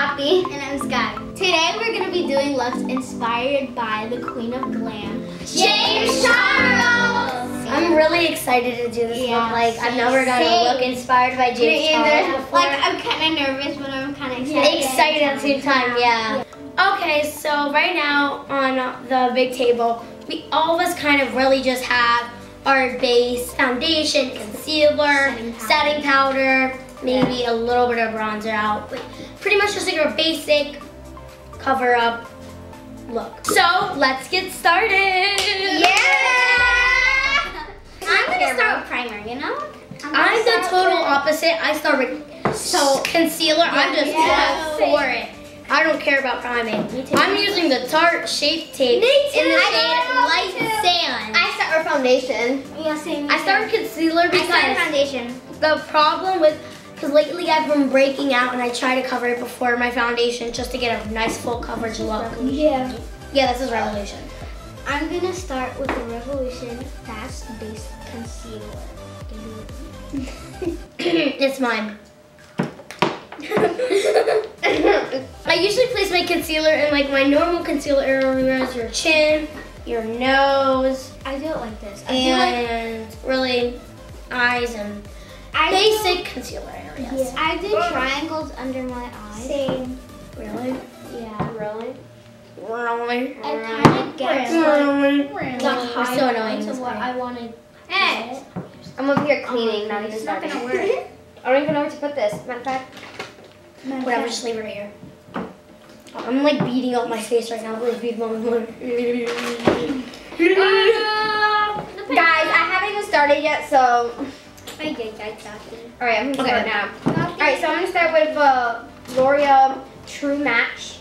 Poppy. And I'm Skye. Today we're going to be doing looks inspired by the Queen of Glam, James Charles! I'm really excited to do this look. Like, I've never done a look inspired by James Charles before. Like, I'm kind of nervous, but I'm kind of excited. Excited at the same time, yeah. Okay, so right now on the big table, we all of us kind of really just have our base, foundation, concealer, setting powder, maybe a little bit of bronzer out. Like, pretty much just like your basic cover up look. So let's get started. Yeah! I'm gonna start with primer, you know? I'm the total opposite. I start with concealer. I'm just for it. I don't care about priming. I'm using the Tarte Shape Tape in the shade Light Sand. I start with foundation. Yeah, same. I start with concealer because the problem with, because lately I've been breaking out and I try to cover it before my foundation just to get a nice full coverage look. Yeah. Yeah, this is Revolution. I'm gonna start with the Revolution Fast Base Concealer. It's mine. I usually place my concealer in like my normal concealer areas, your chin, your nose. I do it like this. Really eyes and basic concealer areas. Yeah. I do triangles under my eyes. Same. Really? Yeah. Really? Really? I kind of guess the so annoying of what I wanted. Hey! I'm over here cleaning, not even starting. It's not gonna work. I don't even know where to put this. Matter of fact, whatever, just leave it right here. I'm like beating up my face right now. I'm like beating up my Guys, I haven't even started yet, so. Alright, I'm gonna start now. Alright, so I'm gonna start with L'Oreal True Match.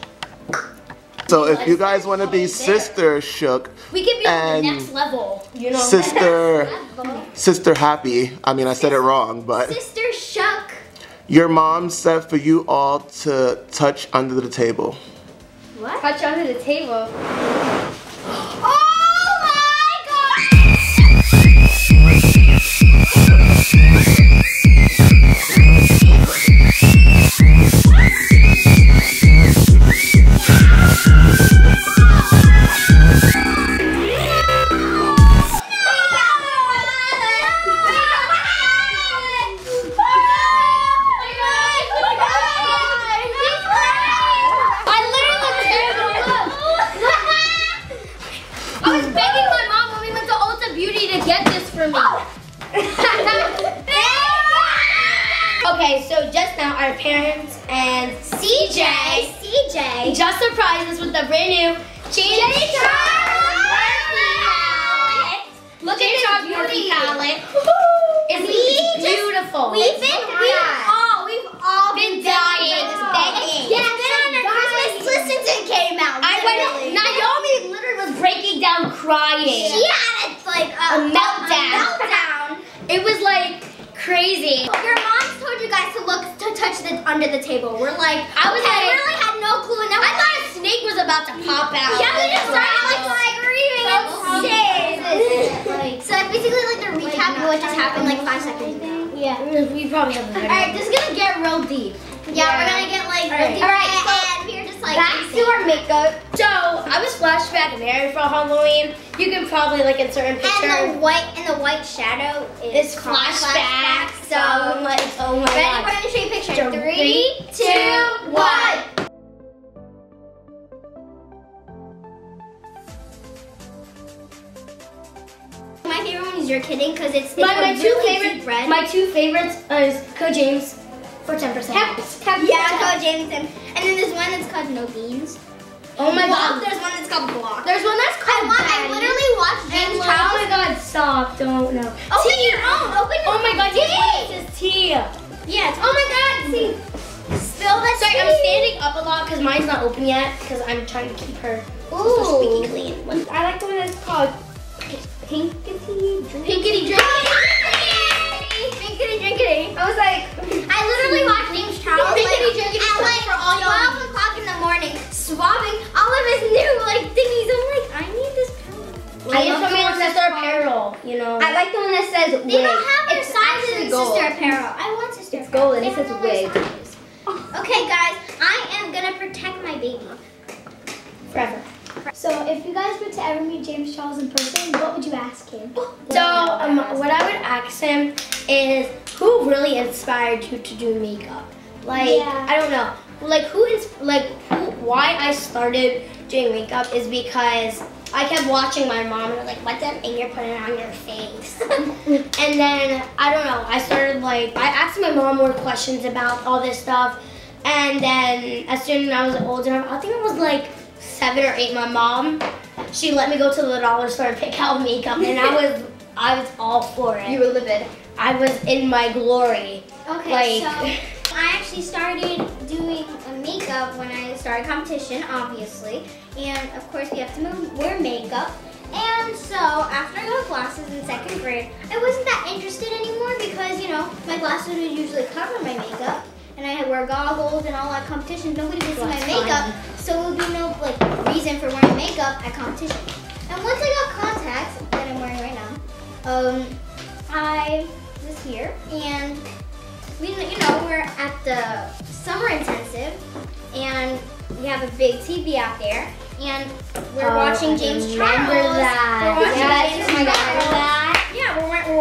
So if you guys want to be sister shook, we can be on the next level. You know, sister happy. I mean, I said it wrong, but sister shook. Your mom said for you all to touch under the table. What? Touch under the table. Okay, so just now our parents and CJ just surprised us with the brand new James Charles palette. Look at this Morphe palette. It's beautiful. We've all been dying. Yes, then on Christmas list it came out. Literally. Naomi literally was breaking down crying. She had like a meltdown. It was like crazy. Your mom told you guys to touch under the table. We're like, I really had no clue. Now I thought a snake was about to pop out. Yeah, we just started like reading and shit. So it's basically like the recap of what just happened like 5 seconds ago. Yeah, we probably have. All right, this is gonna get real deep. Yeah, we're gonna get like real deep. All right, and we're just like back to our makeup. So I was flashback Mary for Halloween. You can probably like insert a picture. And the white shadow is flashback. So I'm like, oh my god. Ready? We're gonna show you a picture. 3, 2, 1. My favorite one is You're Kidding, because it's my two favorites is Code James for 10%. Code James, and then there's one that's called No Beans. Oh my god. There's one that's called Block. There's one that's called I literally watched James Charles. Oh my god, stop. Don't know. Open your own. Open your own. Oh my god, this is tea. Yes. Oh my god. See. Spill that tea. Sorry, I'm standing up a lot because mine's not open yet because I'm trying to keep her squeaky clean. I like the one that's called Pinkity Drinkity. Pinkity Drinkity. I was like, I literally watched James Charles at like 12 o'clock in the morning. Swabbing all of his new thingies. I'm like, I need this powder. I need something that says sister apparel, you know. I like the one that says wig. They don't have their sizes in sister apparel. I want sister apparel. It's gold and it says wig. Okay guys, I am if you guys were to ever meet James Charles in person, what would you ask him? What I would ask him is, who really inspired you to do makeup? I don't know. Why I started doing makeup is because I kept watching my mom and I was like, what's that thing you're putting on your face? And then, I don't know, I started I asked my mom more questions about all this stuff. And then as soon as I was older, I think I was 7 or 8, my mom, she let me go to the dollar store and pick out makeup, and I was all for it. You were livid. I was in my glory. Okay, so I actually started doing makeup when I started competition, obviously. And of course we have to wear makeup. And so after I got glasses in 2nd grade, I wasn't that interested anymore because, my glasses would usually cover my makeup. And I had to wear goggles and all at competitions. Nobody would see my makeup, so it would be no reason for wearing makeup at competition. And once I got contacts that I'm wearing right now, I was here, and we're at the summer intensive, and we have a big TV out there, and we're watching James Charles. We're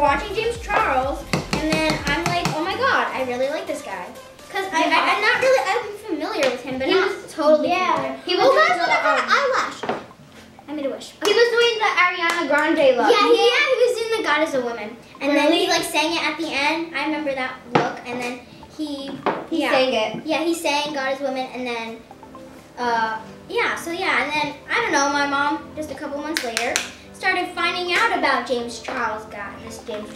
watching James Charles, and then I'm like, oh my god, I really like this guy. I'm not really, I'm familiar with him, but not totally. Yeah. He was doing the eyelash. I made a wish. Okay. He was doing the Ariana Grande look. Yeah, he was doing the Goddess of Women. And really? Then he sang it at the end. I remember that look. And then he sang it. Yeah, he sang Goddess of Women. And then, and then, I don't know, my mom, just a couple months later, started finding out about James Charles, this person. And,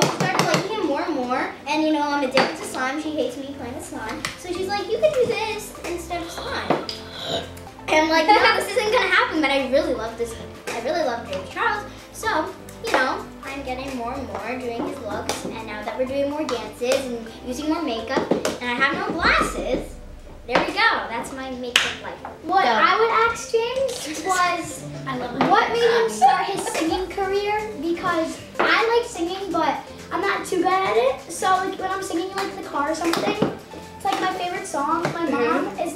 started liking him more and more, and I'm addicted to slime. She hates me playing with slime, so she's like, you could do this instead of slime. And I'm like, no, this isn't gonna happen. But I really love this. I really love James Charles. So I'm getting more and more doing his looks, and now that we're doing more dances and using more makeup, and I have no glasses. There we go. That's my makeup life. What I would ask James was, what made him start his singing career? Because I like singing, but I'm not too bad at it. So when I'm singing in the car or something, it's my favorite song. My mom is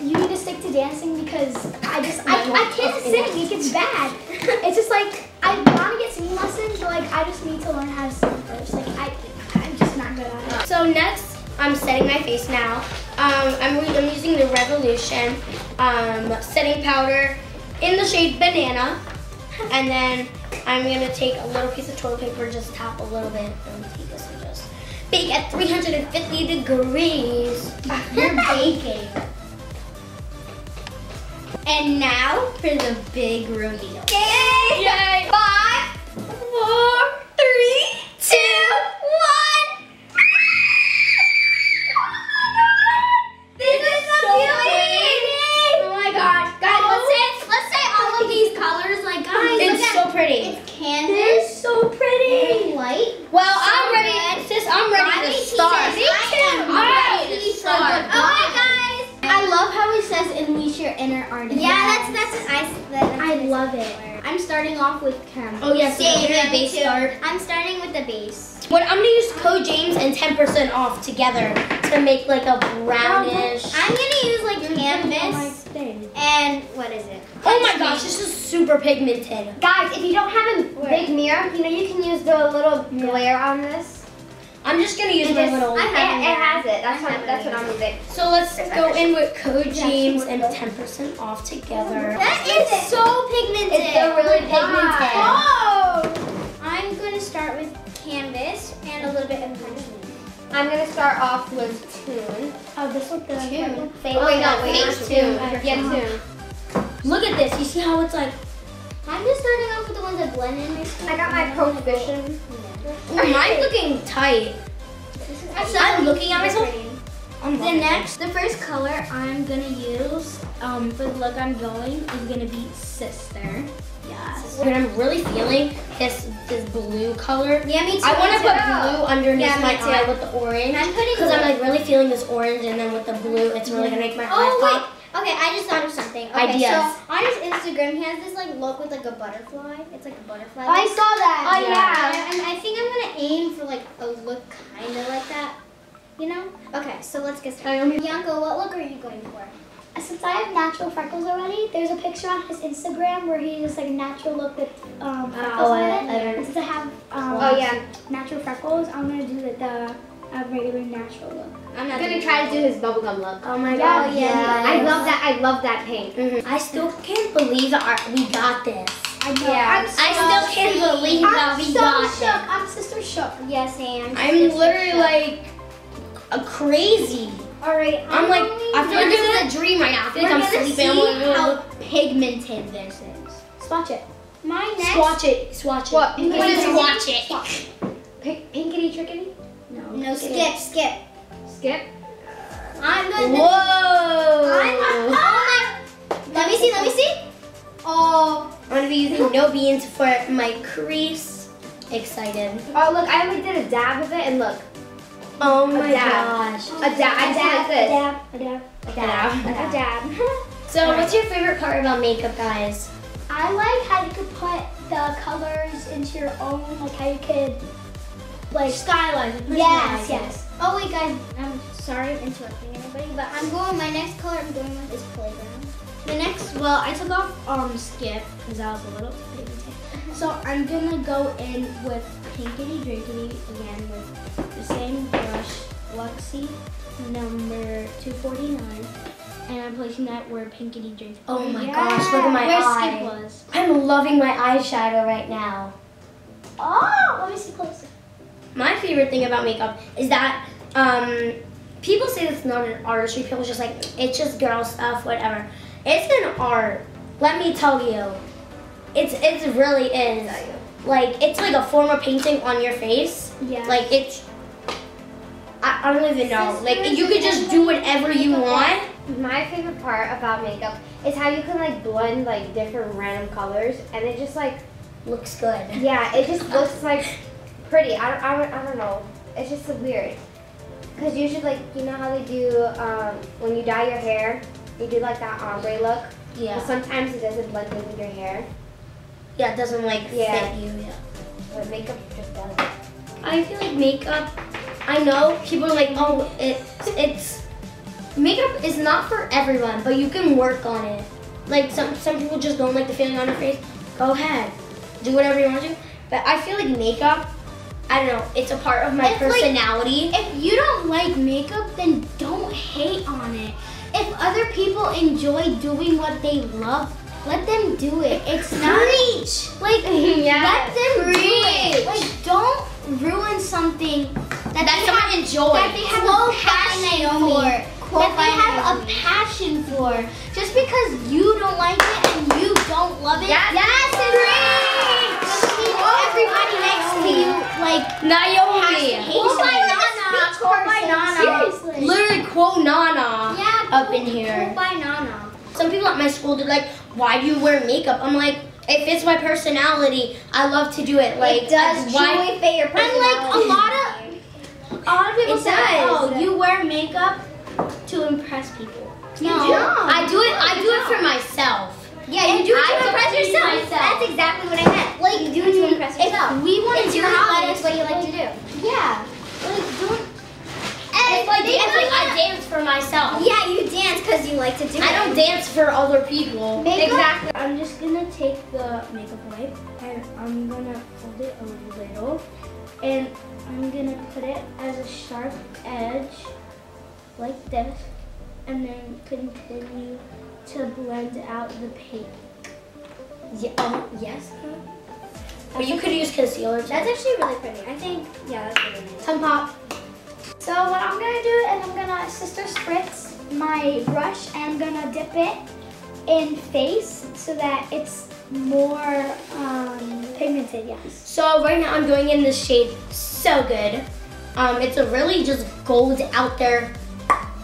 you need to stick to dancing because I can't sing. It's bad. It's just I want to get singing lessons, but I just need to learn how to sing first. I'm just not good at it. So next, I'm setting my face now. I'm using the Revolution setting powder in the shade Banana. And then I'm going to take a little piece of toilet paper, just tap a little bit, and take this and just bake at 350 degrees. You're baking. And now for the big reveal. Yay! Yay! 5, 4, 3, 2, 1. It's canvas. It's so pretty. And light. Well, so I'm ready. Good. Sis, I'm ready to start. Me too. I'm ready to start. Oh my guys! I love how it says unleash your inner artist. Yeah, I love it. I'm starting off with canvas. Oh yeah, I'm starting with the base. What I'm gonna use Code James and 10% off together to make a brownish. I'm gonna use canvas. And what is it? Oh my gosh, this is super pigmented. Guys, if you don't have a big mirror, you can use the little glare on this. I'm just going to use my little... It has it. That's what I'm using. So let's go in with Code James and 10% off together. That is so pigmented. It's so really pigmented. Oh! I'm going to start with canvas and a little bit of green. I'm gonna start off with Tune. Oh, this looked good. Tune. Tune. Yeah, Tune. Look at this. You see how it's I'm just starting off with the ones that blend in. I got my Prohibition. Yeah. Mine's looking tight. I'm looking at myself. The first color I'm gonna use for the look I'm going is gonna be Sister. Yes. And I'm really feeling this blue color. Yeah, me too. I want to put blue underneath my eye with the orange. I'm putting because I'm really feeling this orange, and then with the blue, it's really gonna make my eyes pop. Okay, I just thought of something. Okay, ideas. So on his Instagram, he has this look with a butterfly. It's a butterfly. Oh, I saw that. Oh yeah. And I think I'm gonna aim for a look kind of like that. Okay, so let's get started. Bianca, what look are you going for? since I have natural freckles already, there's a picture on his Instagram where he just like natural look with freckles on it. Since I have natural freckles, I'm gonna do a regular natural look. I'm gonna try to do his bubblegum look. Oh my god! Yeah, yes. I love that. I love that paint. Mm-hmm. I still can't believe we got this. I still can't believe that we got it. I'm so shook. Yes, I am. I'm literally like crazy. All right. I'm like, I feel like this is a dream right now. I feel like I'm sleeping. How pigmented this is. Swatch it. My next. Swatch it. Swatch it. What? Swatch it. Swatch. Pinkity trickety. No, skip. I'm gonna. Whoa! Let me see. Oh, I'm gonna be using No Beans for my crease. Excited. Oh look, I only did a dab of it, and look. Oh my gosh. A dab. So, what's your favorite part about makeup, guys? I like how you could put the colors into your own, like how you could. Like skyline. Yes, yes. Oh wait, guys. I'm sorry I'm interrupting everybody, but I'm going. My next color I'm going with is playground. The next, well, I took off skip because I was a little pigmented. So I'm gonna go in with pinkity drinkity again with the same brush, Luxie number 249, and I'm placing that where pinkity drinkity. Oh my gosh! Look at my eye. Where skip was. I'm loving my eyeshadow right now. Oh, let me see closer. My favorite thing about makeup is that people say it's not an artistry. People just like, it's just girl stuff, whatever. It's an art. Let me tell you, it really is. Like it's like a form of painting on your face. Yeah. Like it's, I don't even know. Like you could just do whatever you want. My favorite part about makeup is how you can like blend like different random colors, and it just like looks good. Yeah, it just looks like. Pretty. I don't know. It's just weird. Because usually, like, you know how they do, when you dye your hair, you do, like, that ombre look? Yeah. But sometimes it doesn't blend in with your hair. Yeah, it doesn't, like, fit you. Yeah. But makeup just does. I feel like makeup, I know people are like, oh, makeup is not for everyone, but you can work on it. Like, some people just don't like the feeling on their face. Go ahead. Do whatever you want to. But I feel like makeup, I don't know, it's a part of my personality. Like, if you don't like makeup, then don't hate on it. If other people enjoy doing what they love, let them do it. It's not like let them do it. Like don't ruin something that they have a passion for. Just because you don't like it and you don't love it, that's great. Everybody next to you, like, Naomi. Quote by Nana. Seriously. Literally quote Nana up in here. Quote by Nana. Some people at my school, they're like, why do you wear makeup? I'm like, it fits my personality. I love to do it. Like, it does truly fit your personality. And like, a lot of people say, oh, you wear makeup to impress people. You do. I do it for myself. Yeah, you do it to impress yourself. That's exactly what I meant. Like, you do it to impress yourself. We want to do what you like to do. Yeah. Like, don't. It's like I dance for myself. Yeah, you dance because you like to do it. I don't dance for other people. Makeup? Exactly. I'm just gonna take the makeup wipe and I'm gonna fold it a little, and I'm gonna put it as a sharp edge, like this, and then continue to blend out the paint. Yeah. Yes. Or you could use concealer too. That's actually really pretty. I think, yeah, that's really nice. Tongue pop. So what I'm gonna do is I'm gonna sister spritz my brush and I'm gonna dip it in face so that it's more pigmented, yes. So right now I'm going in this shade So Good. It's a really just gold out there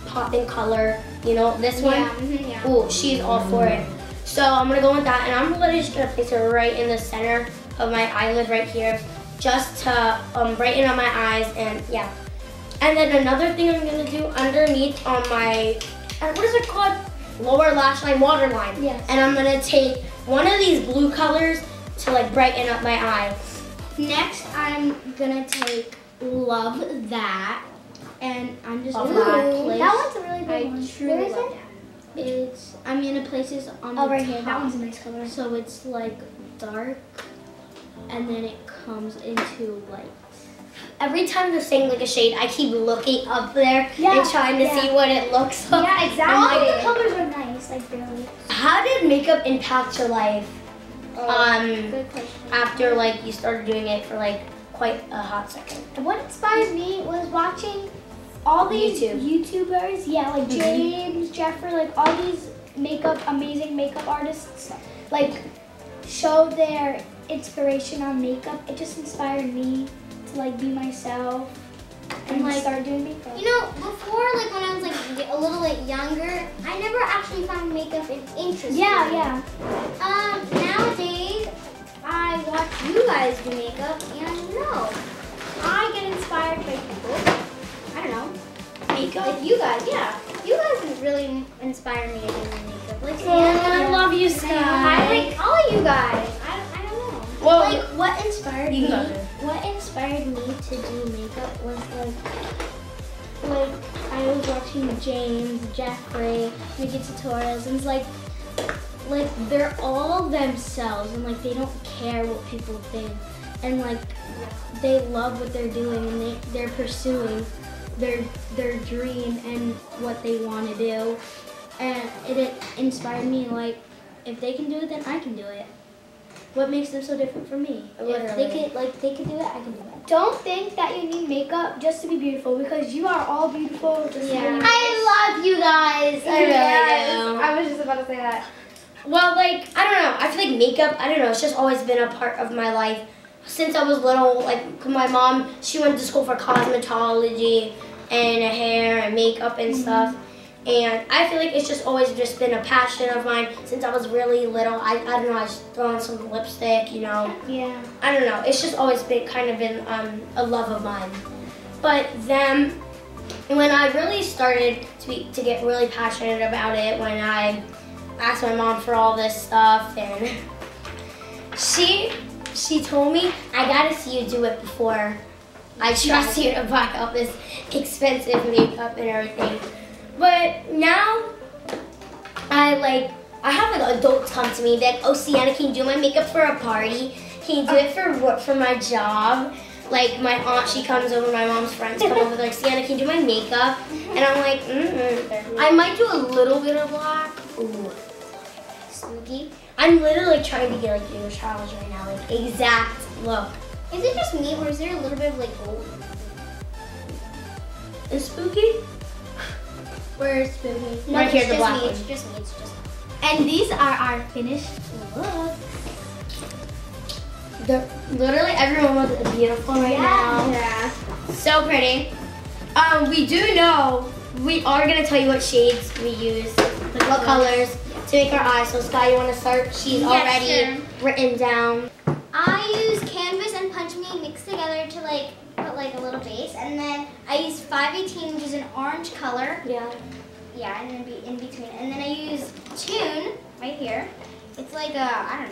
popping color. You know, this one? Yeah, ooh, she's all for it. So I'm gonna go with that, and I'm literally just gonna place it right in the center of my eyelid right here, just to brighten up my eyes, and yeah. And then another thing I'm gonna do underneath on my, what is it called? Lower lash line, waterline. Yes. And I'm gonna take one of these blue colors to like brighten up my eye. Next, I'm gonna take Love That. And I'm just gonna place. That one's a really big one. Where is it? It's, I'm gonna place this on the right top. Here. That one's a nice color. So it's like dark, and then it comes into light. Every time they're saying like a shade, I keep looking up there and trying to see what it looks like. Yeah, exactly. All of the colors are nice, like really. How did makeup impact your life? Good question. After like you started doing it for like quite a hot second. What inspired me was watching all these YouTubers, like James, Jeffree, like all these makeup, amazing makeup artists, like show their inspiration on makeup. It just inspired me to like be myself and like start doing makeup. You know, before like when I was like a little bit younger, I never actually found makeup interesting. Yeah, yeah. Nowadays, I watch you guys do makeup and I get inspired by people. I don't know. Makeup? Like you guys, You guys really inspire me to do makeup. Like Sienna. I love you, Skye. I like all of you guys. I don't know. Well, like what inspired me? What inspired me to do makeup was like I was watching James, Jeffree, Mickey Tutorials, and it's like they're all themselves and like they don't care what people think and like they love what they're doing and they're pursuing their dream and what they want to do, and it inspired me. Like, if they can do it, then I can do it. What makes them so different from me? If they could, like, they could do it, I can do it. Don't think that you need makeup just to be beautiful, because you are all beautiful. I love you guys. I really do. I was just about to say that. Well, like, I don't know. I feel like makeup, I don't know, it's just always been a part of my life. Since I was little, like, my mom, she went to school for cosmetology and hair and makeup and stuff. And I feel like it's just always just been a passion of mine since I was really little. I don't know, I just throw on some lipstick, you know. Yeah. I don't know. It's just always been kind of been a love of mine. But then when I really started to get really passionate about it, when I asked my mom for all this stuff, and she told me, I gotta see you do it before I trust you to buy all this expensive makeup and everything. But now, I have like adults come to me that, oh, Sienna, can you do my makeup for a party? Can you do it for work, for my job? Like, my aunt, she comes over, my mom's friends come over, like, Sienna, can you do my makeup? And I'm like, I might do a little bit of black. Ooh, spooky. I'm literally trying to get like James Charles right now, like exact look. Is it just me, or is there a little bit of like gold? Is spooky? Where's spooky? No, right here, the black one. It's just me. It's just me. And these are our finished look. Literally everyone looks beautiful right now. Yeah. So pretty. We do know. We are gonna tell you what shades we use, what colors to make our eyes. So Skye, you wanna start? She's already written down. I use canvas and punch me mixed together to like put like a little base, and then I use 518, which is an orange color. Yeah. Yeah, and then be in between, and then I use Tune right here. It's like a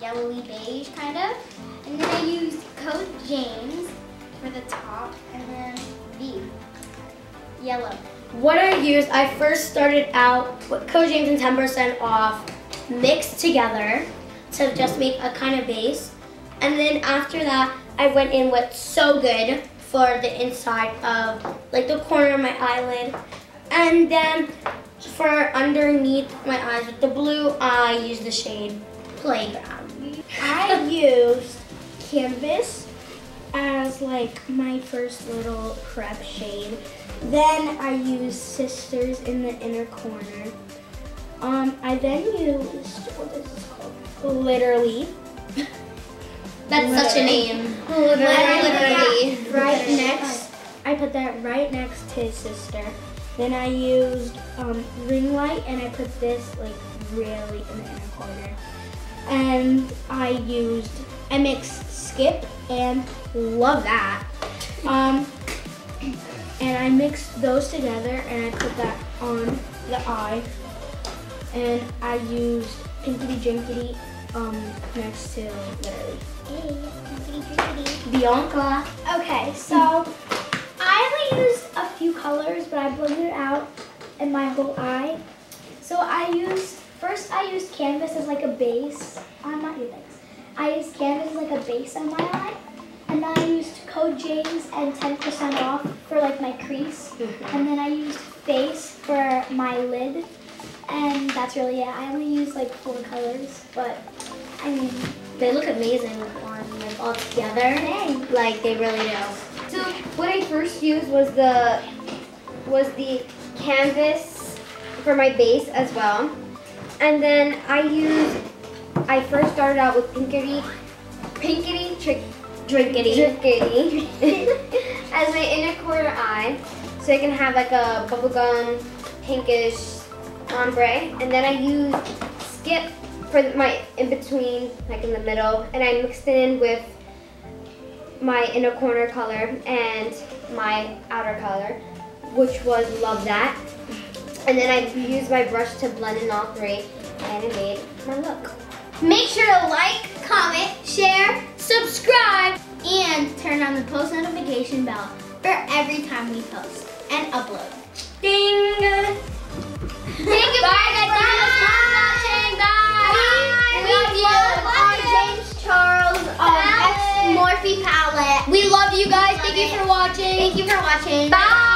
yellowy beige kind of, and then I use Code James for the top, and then V. Yellow. What I used, I first started out with Code James and 10% off mixed together to just make a kind of base. And then after that, I went in with So Good for the inside of like the corner of my eyelid. And then for underneath my eyes with the blue, I used the shade Playground. I used Canvas as like my first little prep shade. Then I used Sisters in the inner corner. I then used, what is this called? Literally. That's literally. Such a name. Literally. Right next, I put that right next to Sister. Then I used Ring Light, and I put this like really in the inner corner. And I used MX Skip and Love That. And I mixed those together and I put that on the eye. And I used Pinkity Drinkity next to Literally. Hey, Pinkity Drinkity. Bianca. Okay, so I only used a few colors, but I blended it out in my whole eye. So first I used canvas as like a base on my legs. I used canvas as like a base on my eye, and then I used Code James and 10% off for like my crease, and then I used face for my lid, and that's really it. I only used like 4 colors, but I mean they look amazing on them all together. Dang. Like they really do. So what I first used was the canvas for my base as well, and then I first started out with Drinkity as my inner corner eye, so I can have like a bubblegum pinkish ombre. And then I used Skip for my in between, like in the middle, and I mixed it in with my inner corner color and my outer color, which was Love That. And then I used my brush to blend in all 3, and it made my look. Make sure to like, comment, share, subscribe, and turn on the post notification bell for every time we post and upload. Ding! Thank you guys for watching. Bye! We love you. Our James Charles Morphe palette. We love you guys. Thank you for watching. Thank you for watching. Bye!